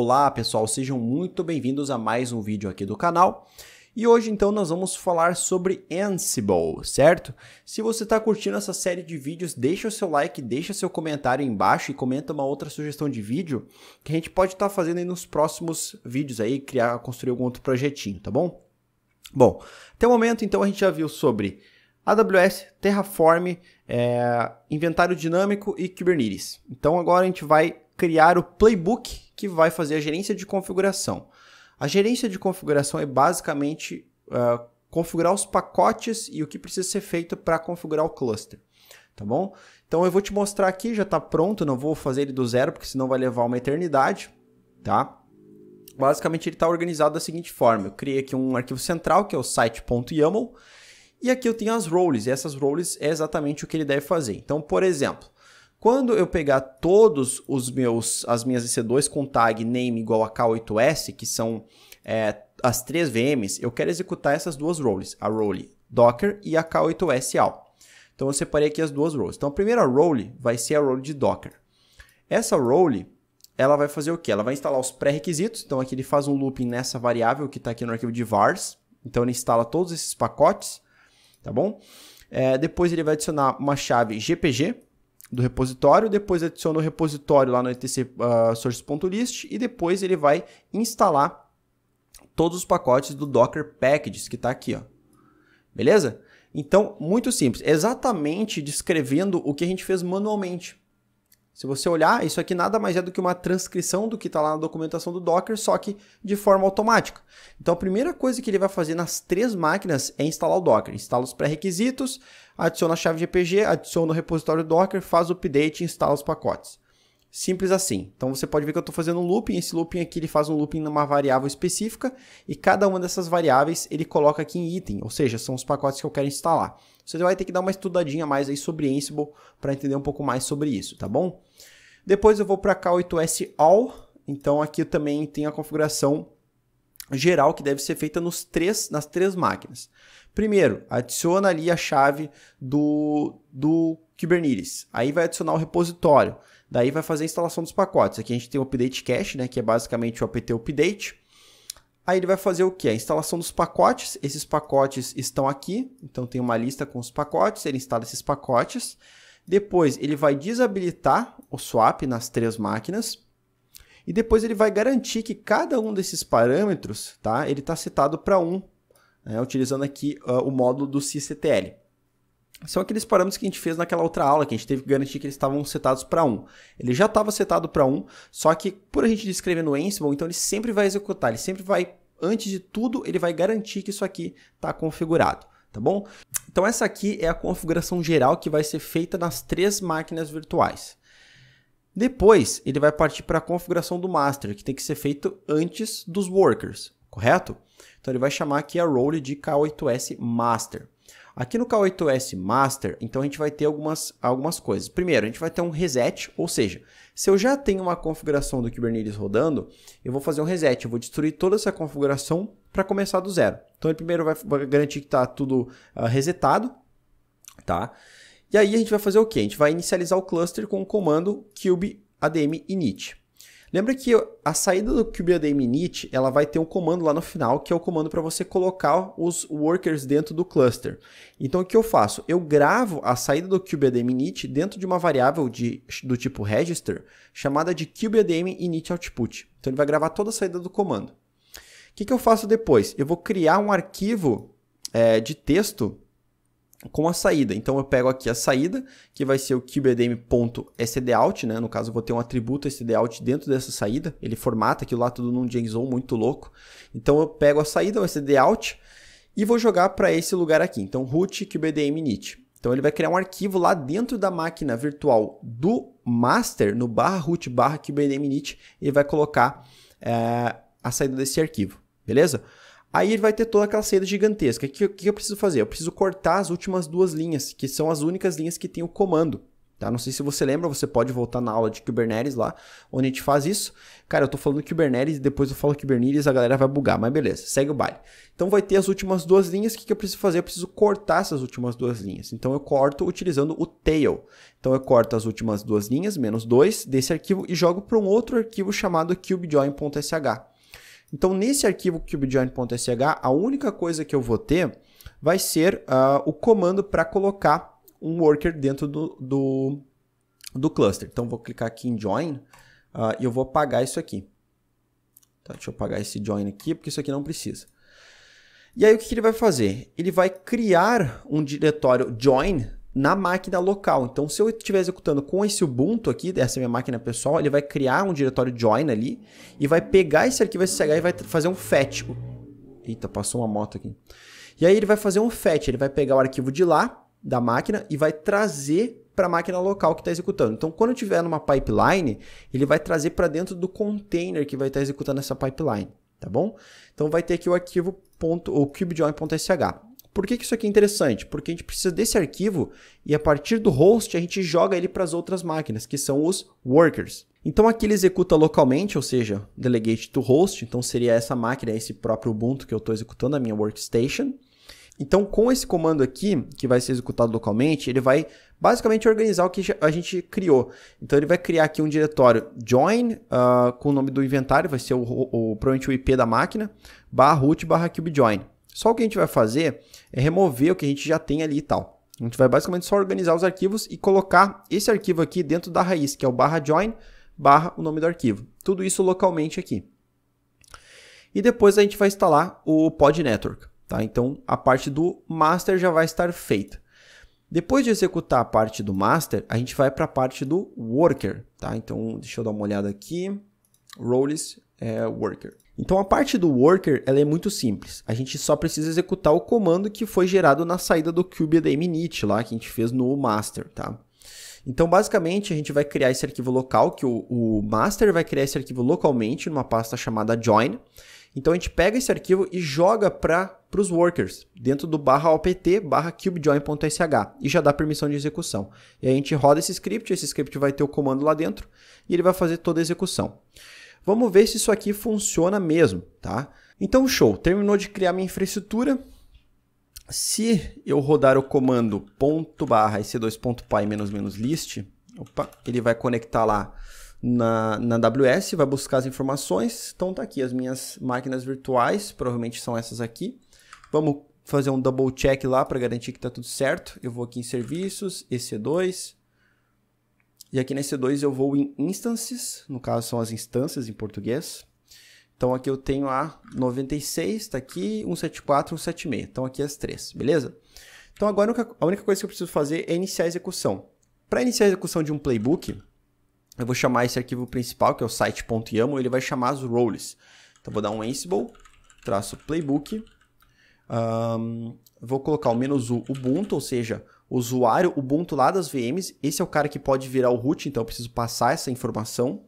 Olá pessoal, sejam muito bem-vindos a mais um vídeo aqui do canal. E hoje então nós vamos falar sobre Ansible, certo? Se você está curtindo essa série de vídeos, deixa o seu like, deixa seu comentário aí embaixo e comenta uma outra sugestão de vídeo que a gente pode estar fazendo aí nos próximos vídeos aí, construir algum outro projetinho, tá bom? Bom, até o momento então a gente já viu sobre AWS, Terraform, inventário dinâmico e Kubernetes. Então agora a gente vai criar o playbook que vai fazer a gerência de configuração. A gerência de configuração é basicamente configurar os pacotes e o que precisa ser feito para configurar o cluster, tá bom? Então eu vou te mostrar aqui, já está pronto, não vou fazer ele do zero porque senão vai levar uma eternidade, tá? Basicamente ele está organizado da seguinte forma: eu criei aqui um arquivo central que é o site.yaml e aqui eu tenho as roles, e essas roles é exatamente o que ele deve fazer. Então, por exemplo, quando eu pegar todos os as minhas EC2 com tag name igual a K8S, que são as três VMs, eu quero executar essas duas roles, a role Docker e a K8S AL. Então eu separei aqui as duas roles. Então a primeira role vai ser a role de Docker. Essa role, ela vai fazer o quê? Ela vai instalar os pré-requisitos. Então aqui ele faz um looping nessa variável que está aqui no arquivo de vars. Então ele instala todos esses pacotes, tá bom? Depois ele vai adicionar uma chave GPG do repositório, depois adiciona o repositório lá no etc/source.list e depois ele vai instalar todos os pacotes do Docker Packages que está aqui, ó. Beleza? Então, muito simples, exatamente descrevendo o que a gente fez manualmente. Se você olhar, isso aqui nada mais é do que uma transcrição do que está lá na documentação do Docker, só que de forma automática. Então a primeira coisa que ele vai fazer nas três máquinas é instalar o Docker. Instala os pré-requisitos, adiciona a chave GPG, adiciona o repositório Docker, faz o update e instala os pacotes. Simples assim. Então você pode ver que eu estou fazendo um looping. Esse looping aqui ele faz um looping numa variável específica e cada uma dessas variáveis ele coloca aqui em item, ou seja, são os pacotes que eu quero instalar. Você vai ter que dar uma estudadinha mais aí sobre Ansible para entender um pouco mais sobre isso, tá bom? Depois eu vou para K8S AL. Então aqui eu também tenho a configuração geral que deve ser feita nas três máquinas. Primeiro, adiciona ali a chave do Kubernetes. Aí vai adicionar o repositório. Daí vai fazer a instalação dos pacotes. Aqui a gente tem o update cache, né, que é basicamente o apt update. Aí ele vai fazer o que? A instalação dos pacotes. Esses pacotes estão aqui. Então tem uma lista com os pacotes. Ele instala esses pacotes. Depois ele vai desabilitar o swap nas três máquinas. E depois ele vai garantir que cada um desses parâmetros, tá, ele está setado para 1, né, utilizando aqui o módulo do CCTL. São aqueles parâmetros que a gente fez naquela outra aula, que a gente teve que garantir que eles estavam setados para 1. Ele já estava setado para 1, só que por a gente descrever no Ansible, então ele sempre vai executar, ele sempre vai, antes de tudo, ele vai garantir que isso aqui está configurado, tá bom? Então essa aqui é a configuração geral que vai ser feita nas três máquinas virtuais. Depois, ele vai partir para a configuração do master, que tem que ser feito antes dos workers, correto? Então ele vai chamar aqui a role de K8S master. Aqui no K8S Master, então a gente vai ter algumas coisas. Primeiro, a gente vai ter um reset, ou seja, se eu já tenho uma configuração do Kubernetes rodando, eu vou fazer um reset, eu vou destruir toda essa configuração para começar do zero. Então ele primeiro vai garantir que está tudo resetado, tá? E aí a gente vai fazer o quê? A gente vai inicializar o cluster com o comando kubeadm init. Lembra que a saída do kubeadm init, ela vai ter um comando lá no final, que é o comando para você colocar os workers dentro do cluster. Então o que eu faço? Eu gravo a saída do kubeadm init dentro de uma variável do tipo register, chamada de kubeadm init output. Então ele vai gravar toda a saída do comando. O que eu faço depois? Eu vou criar um arquivo de texto com a saída. Então eu pego aqui a saída, que vai ser o kubeadm.stdout, né? No caso eu vou ter um atributo stdout dentro dessa saída, ele formata aquilo lá tudo num JSON muito louco. Então eu pego a saída, o stdout, e vou jogar para esse lugar aqui, então root kubeadm init. Então ele vai criar um arquivo lá dentro da máquina virtual do master, no /root/kubeadm init, ele vai colocar a saída desse arquivo, beleza? Aí ele vai ter toda aquela saída gigantesca. O que eu preciso fazer? Eu preciso cortar as últimas duas linhas, que são as únicas linhas que tem o comando. Tá? Não sei se você lembra, você pode voltar na aula de Kubernetes lá, onde a gente faz isso. Cara, eu tô falando Kubernetes e depois eu falo Kubernetes, a galera vai bugar, mas beleza, segue o baile. Então vai ter as últimas duas linhas, o que eu preciso fazer? Eu preciso cortar essas últimas duas linhas. Então eu corto utilizando o tail. Então eu corto as últimas duas linhas, -2, desse arquivo e jogo para um outro arquivo chamado kubejoin.sh. Então nesse arquivo kubejoin.sh, a única coisa que eu vou ter vai ser o comando para colocar um worker dentro do cluster. Então vou clicar aqui em join e eu vou apagar isso aqui. Tá, deixa eu apagar esse join aqui, porque isso aqui não precisa. E aí o que ele vai fazer? Ele vai criar um diretório join na máquina local. Então se eu estiver executando com esse Ubuntu aqui, essa é minha máquina pessoal, ele vai criar um diretório join ali e vai pegar esse arquivo SSH e vai fazer um fetch. Eita, passou uma moto aqui. E aí ele vai fazer um fetch, ele vai pegar o arquivo de lá da máquina e vai trazer para a máquina local que está executando. Então, quando eu tiver numa pipeline, ele vai trazer para dentro do container que vai estar executando essa pipeline, tá bom? Então, vai ter aqui o arquivo kubejoin.sh. Por que isso aqui é interessante? Porque a gente precisa desse arquivo e a partir do host a gente joga ele para as outras máquinas, que são os workers. Então, aqui ele executa localmente, ou seja, delegate to host. Então, seria essa máquina, esse próprio Ubuntu que eu estou executando, a minha workstation. Então, com esse comando aqui, que vai ser executado localmente, ele vai basicamente organizar o que a gente criou. Então, ele vai criar aqui um diretório join, com o nome do inventário, vai ser provavelmente o IP da máquina, /root/kubejoin. Só o que a gente vai fazer é remover o que a gente já tem ali e tal. A gente vai basicamente só organizar os arquivos e colocar esse arquivo aqui dentro da raiz, que é o /join, o nome do arquivo. Tudo isso localmente aqui. E depois a gente vai instalar o pod network. Tá? Então, a parte do master já vai estar feita. Depois de executar a parte do master, a gente vai para a parte do worker. Tá? Então, deixa eu dar uma olhada aqui. Roles worker. Então, a parte do worker ela é muito simples. A gente só precisa executar o comando que foi gerado na saída do kubeadm init, lá que a gente fez no master. Tá? Então, basicamente, a gente vai criar esse arquivo local, que o master vai criar esse arquivo localmente, numa pasta chamada join. Então, a gente pega esse arquivo e joga para os workers, dentro do /opt/kubejoin.sh, e já dá permissão de execução. E aí a gente roda esse script vai ter o comando lá dentro, e ele vai fazer toda a execução. Vamos ver se isso aqui funciona mesmo, tá? Então, show, terminou de criar minha infraestrutura. Se eu rodar o comando ./ec2.py -list, opa, ele vai conectar lá na AWS, vai buscar as informações. Então tá aqui as minhas máquinas virtuais, provavelmente são essas aqui. Vamos fazer um double check lá para garantir que tá tudo certo. Eu vou aqui em serviços, EC2, e aqui na EC2 eu vou em instances, no caso são as instâncias em português. Então aqui eu tenho a 96, tá aqui, 174, 176, então aqui as três, beleza? Então agora a única coisa que eu preciso fazer é iniciar a execução. Para iniciar a execução de um playbook, eu vou chamar esse arquivo principal, que é o site.yaml, ele vai chamar as roles. Então, vou dar um Ansible, traço playbook, vou colocar o -u Ubuntu, ou seja, usuário Ubuntu lá das VMs, esse é o cara que pode virar o root, então eu preciso passar essa informação.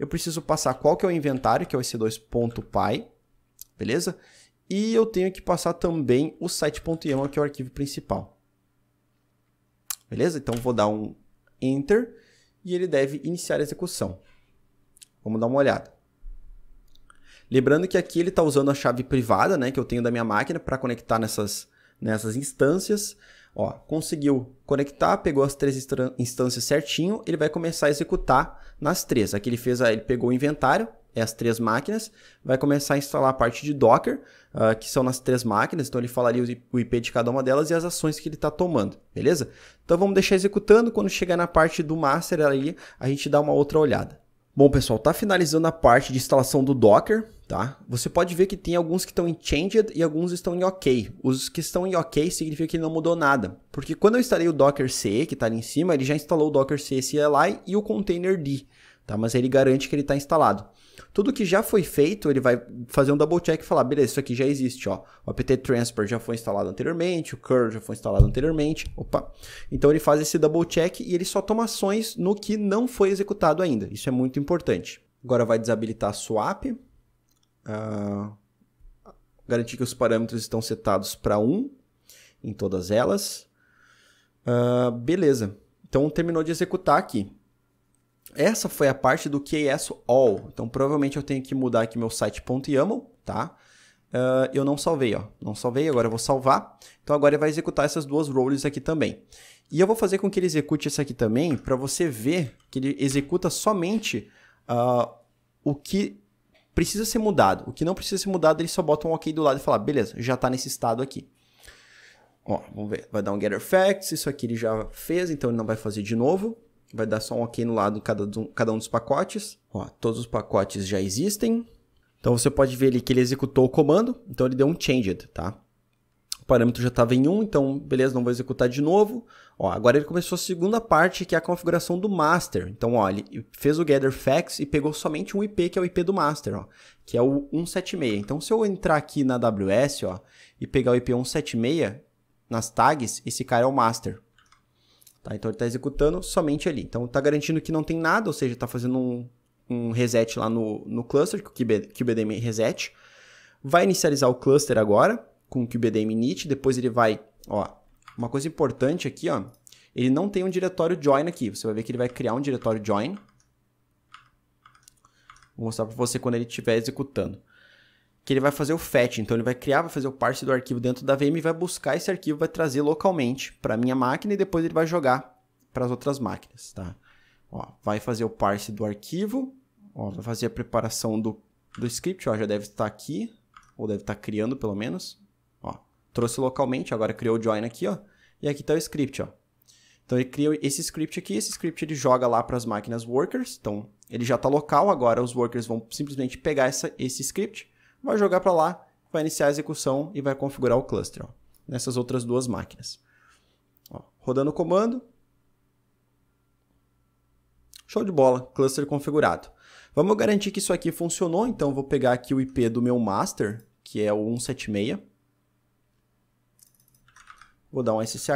Eu preciso passar qual que é o inventário, que é o ec2.py, beleza? E eu tenho que passar também o site.yaml, que é o arquivo principal. Beleza? Então, vou dar um Enter. E ele deve iniciar a execução. Vamos dar uma olhada. Lembrando que aqui ele está usando a chave privada, né, que eu tenho da minha máquina para conectar nessas instâncias. Ó, conseguiu conectar, pegou as três instâncias certinho, ele vai começar a executar nas três. Aqui ele pegou o inventário, é as três máquinas, vai começar a instalar a parte de Docker, que são nas três máquinas, então ele falaria o IP de cada uma delas e as ações que ele está tomando, beleza? Então vamos deixar executando, quando chegar na parte do master ali, a gente dá uma outra olhada. Bom pessoal, tá finalizando a parte de instalação do Docker, tá? Você pode ver que tem alguns que estão em Changed e alguns estão em OK. Os que estão em OK significa que ele não mudou nada, porque quando eu instalei o Docker CE, que está ali em cima, ele já instalou o Docker CE CLI e o containerd, tá? Mas ele garante que ele está instalado. Tudo que já foi feito, ele vai fazer um double check e falar, beleza, isso aqui já existe, ó. O apt transfer já foi instalado anteriormente, o curl já foi instalado anteriormente, opa. Então ele faz esse double check e ele só toma ações no que não foi executado ainda. Isso é muito importante. Agora vai desabilitar a swap, garantir que os parâmetros estão setados para 1 em todas elas, beleza. Então, terminou de executar aqui. Essa foi a parte do K8S all. Então, provavelmente eu tenho que mudar aqui meu site.yaml, tá? Eu não salvei, ó. Não salvei, agora eu vou salvar. Então, agora ele vai executar essas duas roles aqui também. E eu vou fazer com que ele execute isso aqui também, para você ver que ele executa somente o que precisa ser mudado. O que não precisa ser mudado, ele só bota um OK do lado e fala, beleza, já está nesse estado aqui. Ó, vamos ver, vai dar um getter facts, isso aqui ele já fez, então ele não vai fazer de novo. Vai dar só um OK no lado em cada um dos pacotes. Ó, todos os pacotes já existem. Então você pode ver ali que ele executou o comando, então ele deu um changed, tá? O parâmetro já estava em 1, então beleza, não vou executar de novo. Ó, agora ele começou a segunda parte, que é a configuração do master. Então, ó, ele fez o gather facts e pegou somente um IP, que é o IP do master, ó, que é o 176. Então, se eu entrar aqui na AWS, ó, e pegar o IP 176 nas tags, esse cara é o master. Tá? Então, ele está executando somente ali. Então, está garantindo que não tem nada, ou seja, está fazendo um reset lá no cluster, que o kubeadm reset. Vai inicializar o cluster agora com o kubeadm init, depois ele vai, ó, uma coisa importante aqui, ó, ele não tem um diretório join aqui, você vai ver que ele vai criar um diretório join, vou mostrar para você quando ele estiver executando, que ele vai fazer o fetch, então ele vai criar, vai fazer o parse do arquivo dentro da VM, vai buscar esse arquivo, vai trazer localmente para minha máquina e depois ele vai jogar para as outras máquinas, tá? Ó, vai fazer o parse do arquivo, ó, vai fazer a preparação do script, ó, já deve estar aqui, ou deve estar criando pelo menos. Trouxe localmente, agora criou o join aqui, ó. E aqui está o script, ó. Então ele cria esse script aqui, esse script ele joga lá para as máquinas workers. Então ele já está local, agora os workers vão simplesmente pegar esse script, vai jogar para lá, vai iniciar a execução e vai configurar o cluster, ó, nessas outras duas máquinas. Ó, rodando o comando. Show de bola, cluster configurado. Vamos garantir que isso aqui funcionou, então vou pegar aqui o IP do meu master, que é o 176. Vou dar um ssh,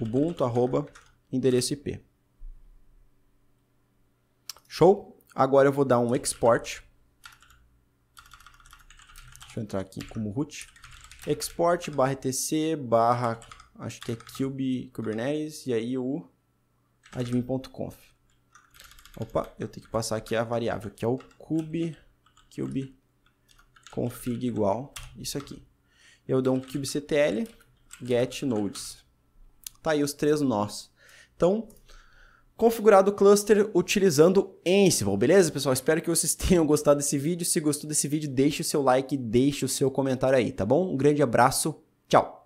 ubuntu, @ endereço IP. Show? Agora eu vou dar um export. Deixa eu entrar aqui como root. Export /tc, acho que é kubernetes, e aí o admin.conf. Opa, eu tenho que passar aqui a variável, que é o kube config igual isso aqui. Eu dou um kubectl. Get nodes. Tá aí os três nós. Então, configurado o cluster utilizando Ansible, beleza, pessoal? Espero que vocês tenham gostado desse vídeo. Se gostou desse vídeo, deixe o seu like, deixe o seu comentário aí, tá bom? Um grande abraço, tchau!